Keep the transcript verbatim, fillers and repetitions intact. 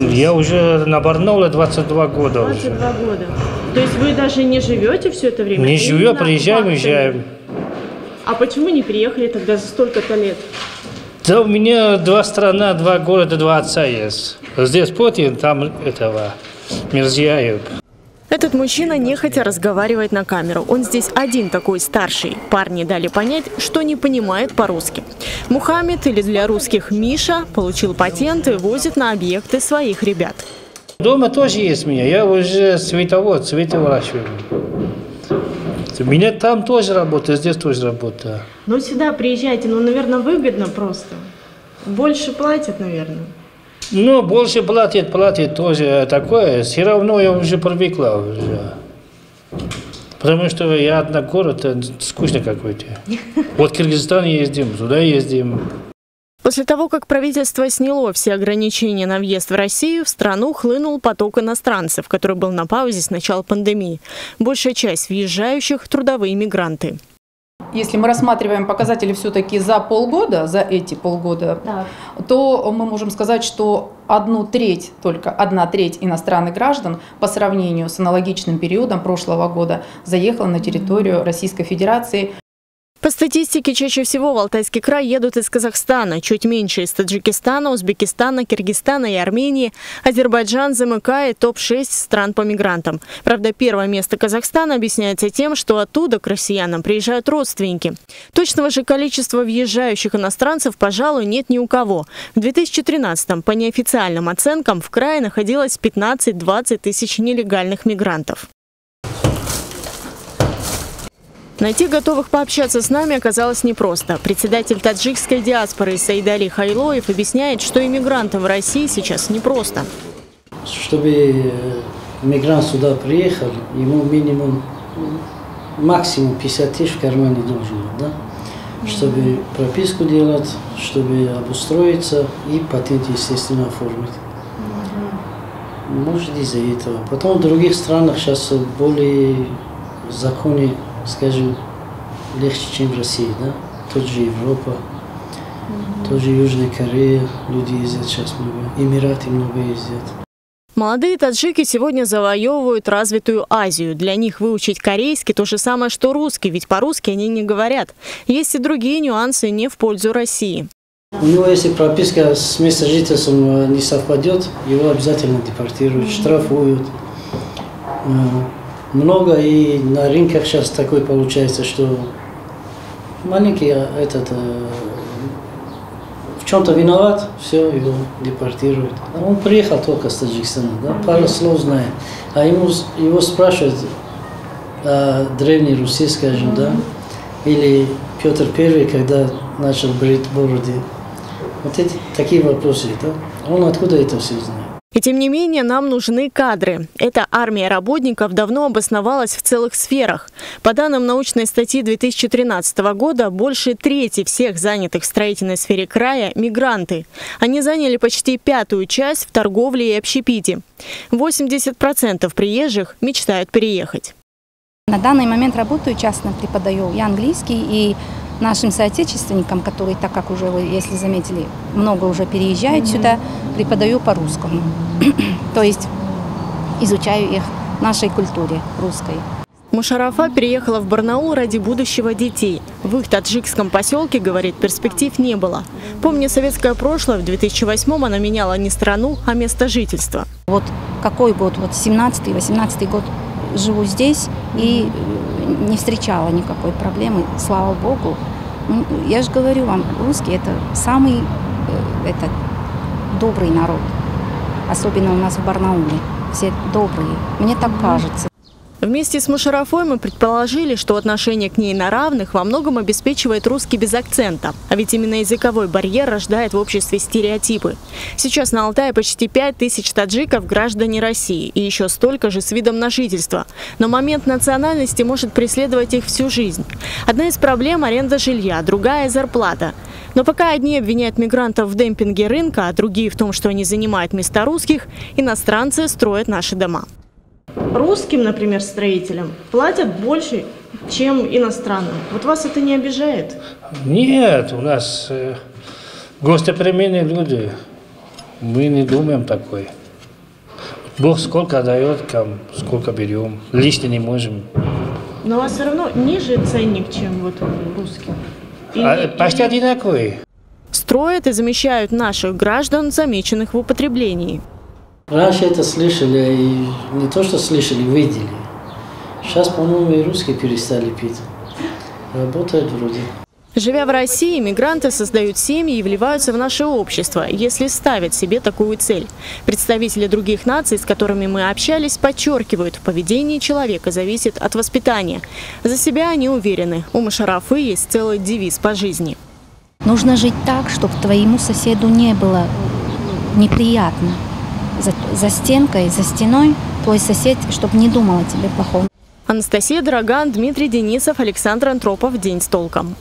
Я уже на Барнауле двадцать два года. двадцать два года. То есть вы даже не живете все это время? Не живем, приезжаем, уезжаем. А почему не приехали тогда за столько-то лет? Да у меня два страна, два города, два отца есть. Здесь Путин, там этого Мирзиёев. Этот мужчина нехотя разговаривает на камеру. Он здесь один такой старший. Парни дали понять, что не понимает по-русски. Мухаммед, или для русских Миша, получил патент и возит на объекты своих ребят. Дома тоже есть меня. Я уже световод, световращаю. Меня там тоже работа, здесь тоже работа. Ну сюда приезжайте, ну, наверное, выгодно просто. Больше платят, наверное. Ну, больше платит, платит тоже такое. Все равно я уже привыкла. Уже. Потому что я одна город, скучно какой-то. Вот в Кыргызстан ездим, туда ездим. После того, как правительство сняло все ограничения на въезд в Россию, в страну хлынул поток иностранцев, который был на паузе с начала пандемии. Большая часть въезжающих – трудовые мигранты. Если мы рассматриваем показатели все-таки за полгода, за эти полгода, да, то мы можем сказать, что одну треть, только одна треть иностранных граждан по сравнению с аналогичным периодом прошлого года заехала на территорию Российской Федерации. По статистике, чаще всего в Алтайский край едут из Казахстана, чуть меньше из Таджикистана, Узбекистана, Кыргызстана и Армении. Азербайджан замыкает топ шесть стран по мигрантам. Правда, первое место Казахстана объясняется тем, что оттуда к россиянам приезжают родственники. Точного же количества въезжающих иностранцев, пожалуй, нет ни у кого. В две тысячи тринадцатом, по неофициальным оценкам, в крае находилось пятнадцать-двадцать тысяч нелегальных мигрантов. Найти готовых пообщаться с нами оказалось непросто. Председатель таджикской диаспоры Саидали Хайлоев объясняет, что иммигрантам в России сейчас непросто. Чтобы мигрант сюда приехал, ему минимум, максимум пятьдесят тысяч в кармане должен быть, да? Чтобы прописку делать, чтобы обустроиться и патент, естественно, оформить. Может, из-за этого. Потом в других странах сейчас более законы, скажем, легче, чем в России, да? Тот же Европа, mm-hmm. тот же Южная Корея, люди ездят сейчас много, Эмираты много ездят. Молодые таджики сегодня завоевывают развитую Азию. Для них выучить корейский то же самое, что русский, ведь по-русски они не говорят. Есть и другие нюансы не в пользу России. У него, если прописка с местом жительства не совпадет, его обязательно депортируют, mm-hmm. штрафуют. Много, и на рынках сейчас такой получается, что маленький этот в чем-то виноват, все, его депортируют. А он приехал только с Таджикистана, да, пару слов знает. А ему, его спрашивают, а, древний Руси, скажем, да, или Петр Первый, когда начал брить бороды. Вот эти такие вопросы, да, он откуда это все знает? И тем не менее, нам нужны кадры. Эта армия работников давно обосновалась в целых сферах. По данным научной статьи две тысячи тринадцатого года, больше трети всех занятых в строительной сфере края – мигранты. Они заняли почти пятую часть в торговле и общепите. восемьдесят процентов приезжих мечтают переехать. На данный момент работаю, частно преподаю и английский, и нашим соотечественникам, которые, так как уже вы, если заметили, много уже переезжают сюда, преподаю по-русскому. То есть изучаю их нашей культуре русской. Мушаррафа переехала в Барнаул ради будущего детей. В их таджикском поселке, говорит, перспектив не было. Помня советское прошлое, в две тысячи восьмом она меняла не страну, а место жительства. Вот какой год, вот семнадцатый-восемнадцатый год живу здесь и не встречала никакой проблемы, слава богу. Ну, я же говорю вам, русские – это самый это, добрый народ, особенно у нас в Барнауле. Все добрые, мне так кажется. Вместе с Мушаррафой мы предположили, что отношение к ней на равных во многом обеспечивает русский без акцента. А ведь именно языковой барьер рождает в обществе стереотипы. Сейчас на Алтае почти пять тысяч таджиков – граждане России, и еще столько же с видом на жительство. Но момент национальности может преследовать их всю жизнь. Одна из проблем – аренда жилья, другая – зарплата. Но пока одни обвиняют мигрантов в демпинге рынка, а другие в том, что они занимают места русских, иностранцы строят наши дома. Русским, например, строителям платят больше, чем иностранным. Вот вас это не обижает? Нет, у нас э, гостеприимные люди. Мы не думаем такой. Бог сколько дает, сколько берем. Лишний не можем. Но у вас все равно ниже ценник, чем вот русский. Или... Почти одинаковый. Строят и замещают наших граждан, замеченных в употреблении. Раньше это слышали, и не то что слышали, видели. Сейчас, по-моему, и русские перестали пить. Работают вроде. Живя в России, мигранты создают семьи и вливаются в наше общество, если ставят себе такую цель. Представители других наций, с которыми мы общались, подчеркивают, поведение человека зависит от воспитания. За себя они уверены. У Мушаррафы есть целый девиз по жизни. Нужно жить так, чтобы твоему соседу не было неприятно. За, за стенкой, за стеной твой сосед, чтобы не думал о тебе плохого. Анастасия Драган, Дмитрий Денисов, Александр Антропов. День с толком.